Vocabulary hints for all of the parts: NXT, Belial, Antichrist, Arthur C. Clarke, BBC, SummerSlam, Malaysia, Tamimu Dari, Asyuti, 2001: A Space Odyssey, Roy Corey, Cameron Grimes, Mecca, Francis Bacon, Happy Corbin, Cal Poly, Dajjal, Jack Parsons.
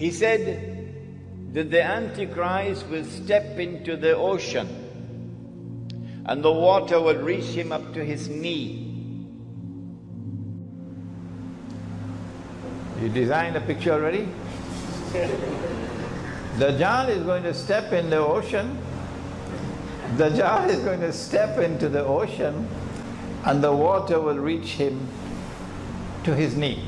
He said that the Antichrist will step into the ocean and the water will reach him up to his knee. You designed a picture already? Dajjal is going to step in the ocean. Dajjal is going to step into the ocean and the water will reach him to his knee.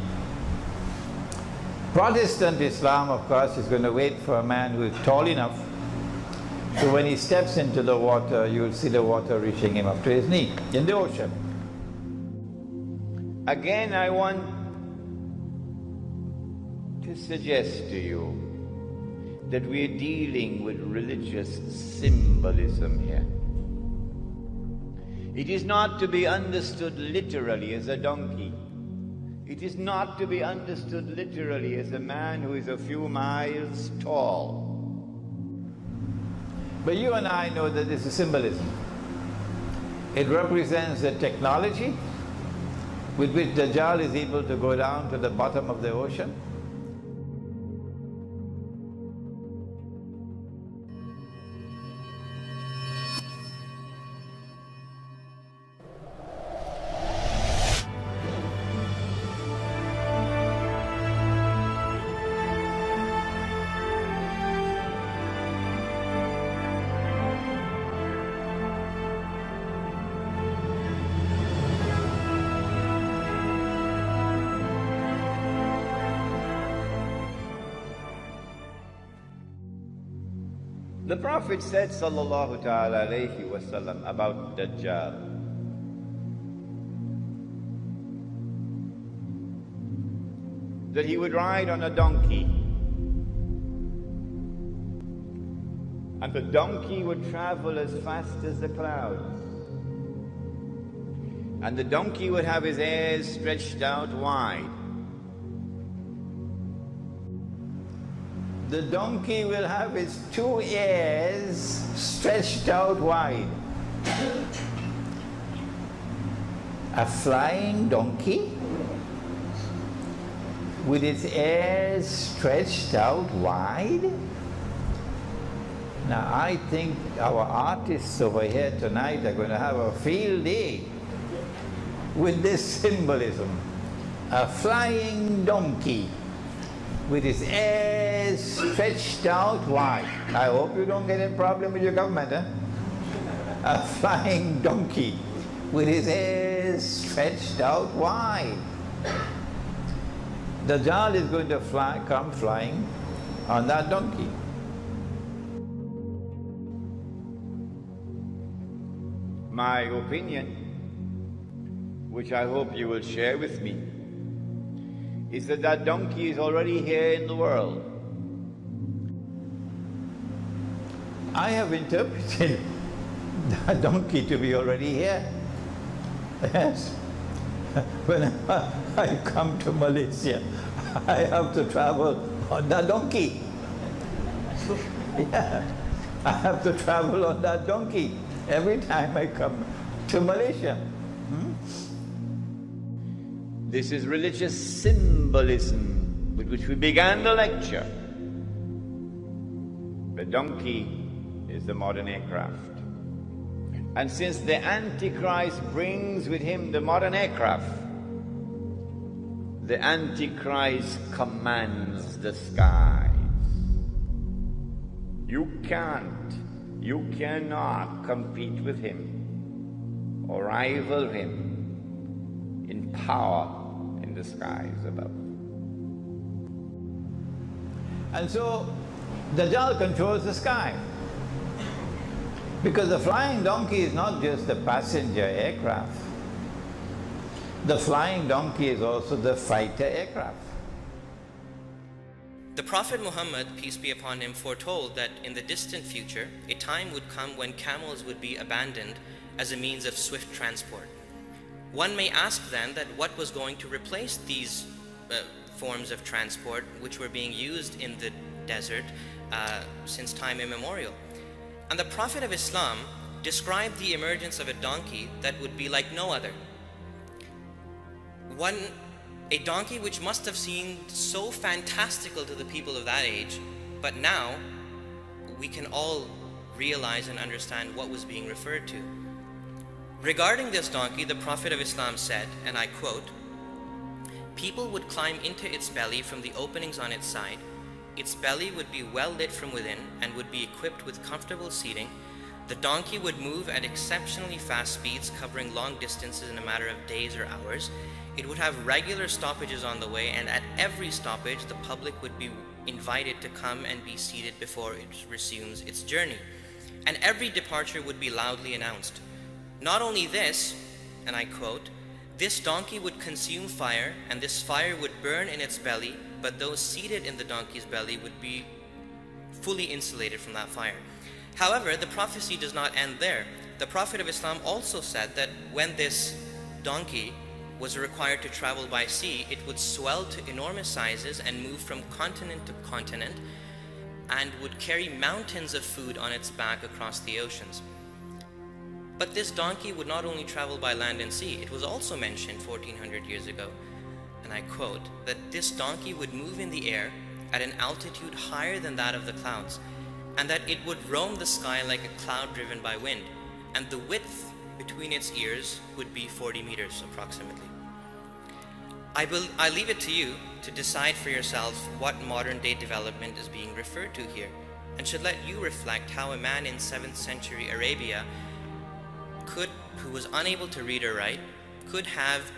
Protestant Islam, of course, is going to wait for a man who is tall enough, so when he steps into the water, you will see the water reaching him up to his knee in the ocean. Again, I want to suggest to you that we are dealing with religious symbolism here. It is not to be understood literally as a donkey. It is not to be understood literally as a man who is a few miles tall. But you and I know that this is symbolism. It represents the technology with which Dajjal is able to go down to the bottom of the ocean. The Prophet said, sallallahu ta'ala alayhi wa sallam, about Dajjal, that he would ride on a donkey, and the donkey would travel as fast as the clouds, and the donkey would have his ears stretched out wide. The donkey will have his two ears stretched out wide. A flying donkey with its ears stretched out wide? Now I think our artists over here tonight are going to have a field day with this symbolism. A flying donkey with his ears stretched out wide. I hope you don't get in problem with your government, eh? A flying donkey with his ears stretched out wide. Dajjal is going to come flying on that donkey. My opinion, which I hope you will share with me, is that that donkey is already here in the world. I have interpreted that donkey to be already here. Yes. Whenever I come to Malaysia, I have to travel on that donkey. Yeah. I have to travel on that donkey every time I come to Malaysia. This is religious symbolism with which we began the lecture. The donkey is the modern aircraft. And since the Antichrist brings with him the modern aircraft, the Antichrist commands the skies. You cannot compete with him or rival him in power in the skies above. And so Dajjal controls the sky, because the flying donkey is not just the passenger aircraft. The flying donkey is also the fighter aircraft. The Prophet Muhammad, peace be upon him, foretold that in the distant future a time would come when camels would be abandoned as a means of swift transport. One may ask then that what was going to replace these forms of transport which were being used in the desert since time immemorial. And the Prophet of Islam described the emergence of a donkey that would be like no other. One A donkey which must have seemed so fantastical to the people of that age, but now we can all realize and understand what was being referred to. Regarding this donkey, the Prophet of Islam said, and I quote, "People would climb into its belly from the openings on its side. Its belly would be well lit from within and would be equipped with comfortable seating. The donkey would move at exceptionally fast speeds, covering long distances in a matter of days or hours. It would have regular stoppages on the way, and at every stoppage, the public would be invited to come and be seated before it resumes its journey. And every departure would be loudly announced. Not only this," and I quote, "this donkey would consume fire, and this fire would burn in its belly, but those seated in the donkey's belly would be fully insulated from that fire." However, the prophecy does not end there. The Prophet of Islam also said that when this donkey was required to travel by sea, it would swell to enormous sizes and move from continent to continent and would carry mountains of food on its back across the oceans. But this donkey would not only travel by land and sea, it was also mentioned 1400 years ago, and I quote, that this donkey would move in the air at an altitude higher than that of the clouds, and that it would roam the sky like a cloud driven by wind, and the width between its ears would be 40 meters approximately. I leave it to you to decide for yourselves what modern day development is being referred to here, and should let you reflect how a man in 7th century Arabia who was unable to read or write, could have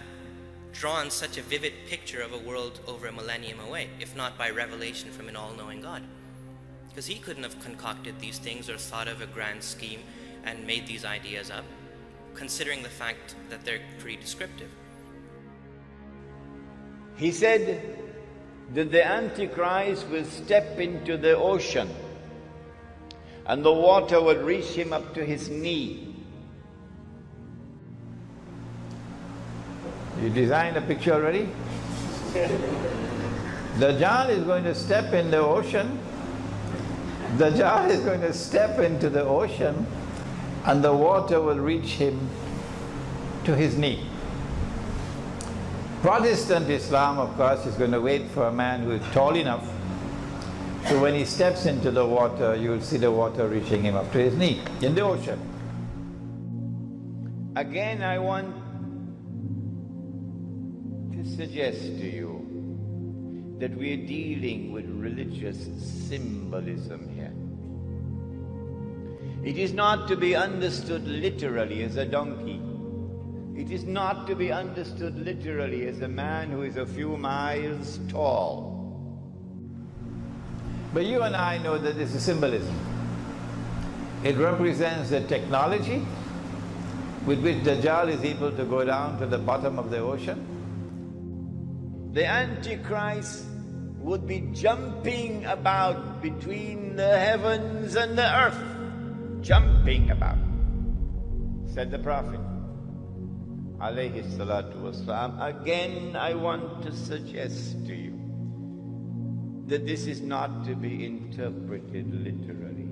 drawn such a vivid picture of a world over a millennium away, if not by revelation from an all-knowing God. Because he couldn't have concocted these things or thought of a grand scheme and made these ideas up, considering the fact that they're pretty descriptive. He said that the Antichrist will step into the ocean and the water would reach him up to his knee. You designed a picture already? Dajjal is going to step in the ocean. Dajjal is going to step into the ocean and the water will reach him to his knee. Protestant Islam, of course, is going to wait for a man who is tall enough, so when he steps into the water, you will see the water reaching him up to his knee in the ocean. Again, I want suggest to you that we are dealing with religious symbolism here. It is not to be understood literally as a donkey. It is not to be understood literally as a man who is a few miles tall. But you and I know that this is symbolism. It represents the technology with which Dajjal is able to go down to the bottom of the ocean. The Antichrist would be jumping about between the heavens and the earth. Jumping about, said the Prophet, alayhi salatu wasalam. Again, I want to suggest to you that this is not to be interpreted literally,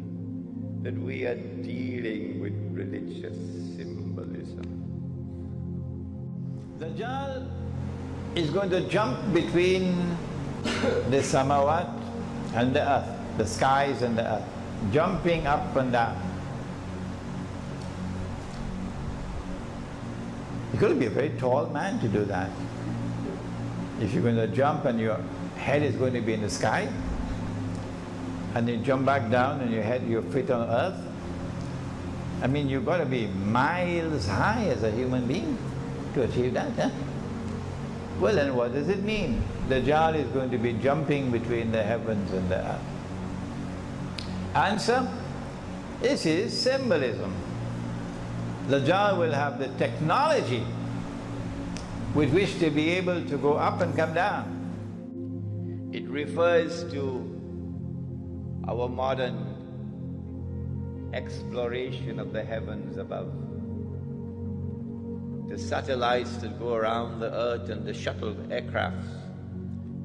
that we are dealing with religious symbolism. Dajjal is going to jump between the samawat and the earth, the skies and the earth, jumping up and down. You've got to be a very tall man to do that. If you're going to jump and your head is going to be in the sky, and you jump back down and your feet on earth, I mean, you've got to be miles high as a human being to achieve that, huh? Well, and what does it mean? Dajjal is going to be jumping between the heavens and the earth. Answer, this is symbolism. Dajjal will have the technology with which to be able to go up and come down. It refers to our modern exploration of the heavens above. The satellites that go around the earth and the shuttle aircrafts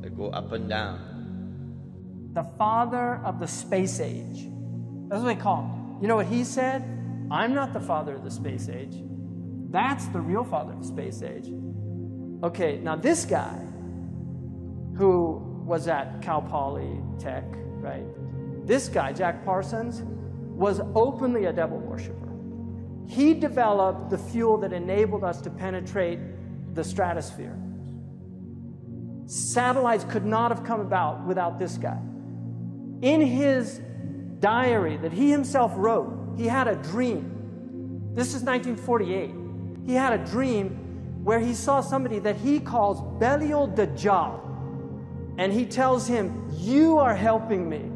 that go up and down. The father of the space age. That's what they call him. You know what he said? I'm not the father of the space age. That's the real father of the space age. Okay, now this guy who was at Cal Poly Tech, right? This guy, Jack Parsons, was openly a devil worshiper. He developed the fuel that enabled us to penetrate the stratosphere. Satellites could not have come about without this guy. In his diary that he himself wrote, he had a dream. This is 1948. He had a dream where he saw somebody that he calls Belial Dajjal, and he tells him, "You are helping me."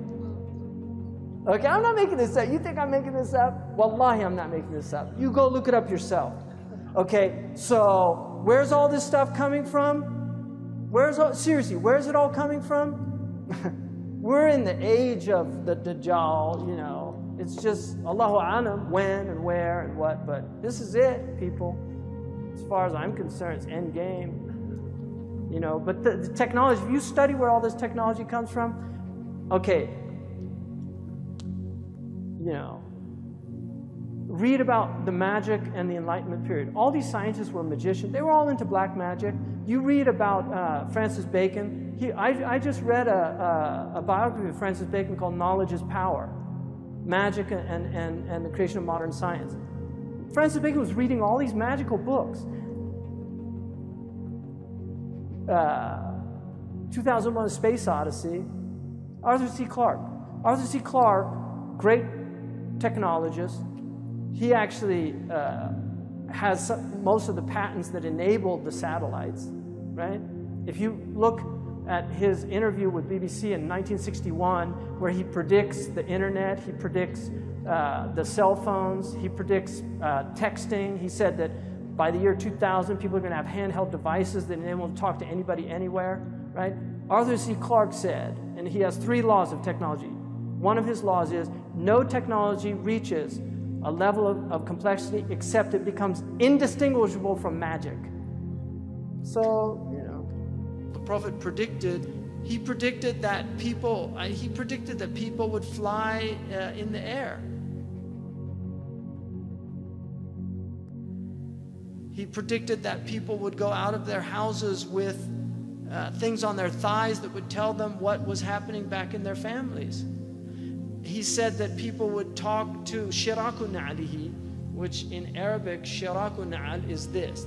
Okay, I'm not making this up. You think I'm making this up? Wallahi, I'm not making this up. You go look it up yourself. Okay, so where's all this stuff coming from? Seriously, where's it all coming from? We're in the age of the Dajjal, you know. It's just, Allahu A'lam, when and where and what, but this is it, people. As far as I'm concerned, it's end game. You know, but the technology, if you study where all this technology comes from, okay, you know, read about the magic and the Enlightenment period. All these scientists were magicians. They were all into black magic. You read about Francis Bacon. I just read a biography of Francis Bacon called Knowledge is Power, Magic and the Creation of Modern Science. Francis Bacon was reading all these magical books. 2001: A Space Odyssey, Arthur C. Clarke. Arthur C. Clarke, great technologist. He actually has most of the patents that enabled the satellites, right? If you look at his interview with BBC in 1961, where he predicts the internet, he predicts the cell phones, he predicts texting, he said that by the year 2000, people are going to have handheld devices that enable them to talk to anybody anywhere, right? Arthur C. Clarke said, and he has three laws of technology. One of his laws is no technology reaches a level of complexity except it becomes indistinguishable from magic. So, you know, the Prophet predicted. He predicted that people. He predicted that people would fly in the air. He predicted that people would go out of their houses with things on their thighs that would tell them what was happening back in their families. He said that people would talk to shirakun alihi, which in Arabic, shirakun al is this.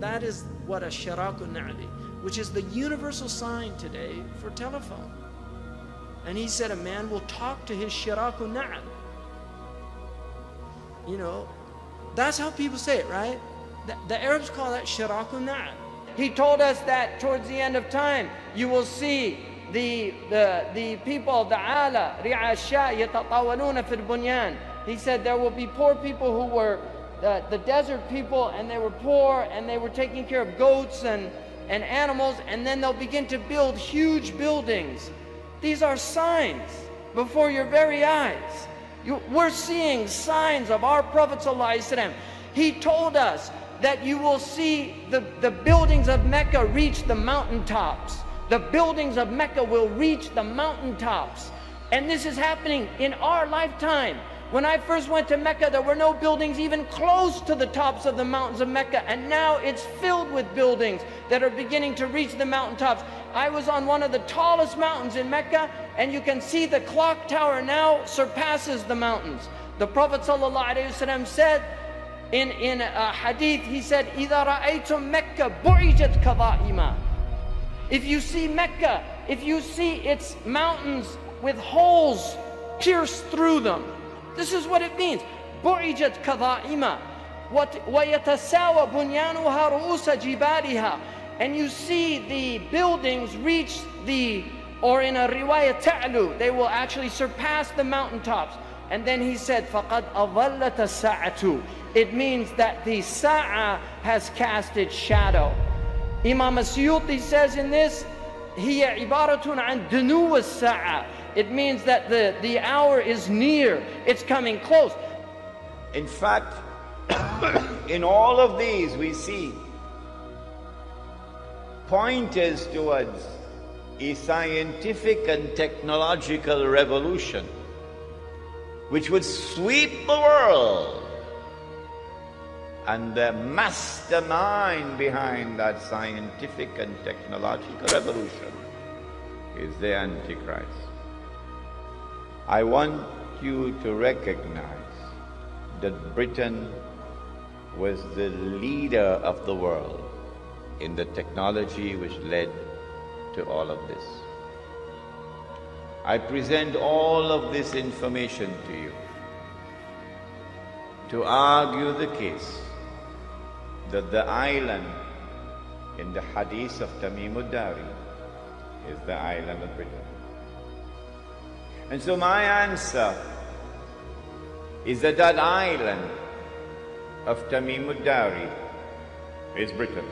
That is what a shirakun ali, which is the universal sign today for telephone. And he said a man will talk to his shirakun al. You know, that's how people say it, right? The Arabs call that shirakun na'al. He told us that towards the end of time, you will see the people of the ala, ri'asha, yatatawaluna fil bunyan. He said there will be poor people who were the desert people, and they were poor, and they were taking care of goats and animals, and then they'll begin to build huge buildings. These are signs before your very eyes. We're seeing signs of our Prophet ﷺ. He told us that you will see the buildings of Mecca reach the mountaintops. The buildings of Mecca will reach the mountaintops. And this is happening in our lifetime. When I first went to Mecca, there were no buildings even close to the tops of the mountains of Mecca. And now it's filled with buildings that are beginning to reach the mountaintops. I was on one of the tallest mountains in Mecca, and you can see the clock tower now surpasses the mountains. The Prophet ﷺ said, in a hadith, he said, إِذَا رَأَيْتُمْ مَكَّةَ بُعِجَتْ كَظَائِمًا. If you see Mecca, if you see its mountains with holes pierced through them, this is what it means. بُعِجَتْ كَظَائِمًا وَيَتَسَاوَى بُنْيَانُهَا رُؤُوسَ جِبَالِهَا. And you see the buildings reach the, or in a riwayah ta'lu, they will actually surpass the mountaintops. And then he said, فَقَدْ أَظَلَّتَ السَّاعَةُ. It means that the Sa'ah has cast its shadow. Imam Asyuti says in this, هِيَ عِبَارَةٌ عَنْ دُنُوَ السَّاعَةِ. It means that the hour is near, it's coming close. In fact, in all of these we see pointers towards a scientific and technological revolution which would sweep the world. And the mastermind behind that scientific and technological revolution is the Antichrist. I want you to recognize that Britain was the leader of the world in the technology which led to all of this. I present all of this information to you to argue the case that the island in the hadith of Tamimu Dari is the island of Britain. And so my answer is that that island of Tamimu Dari is Britain.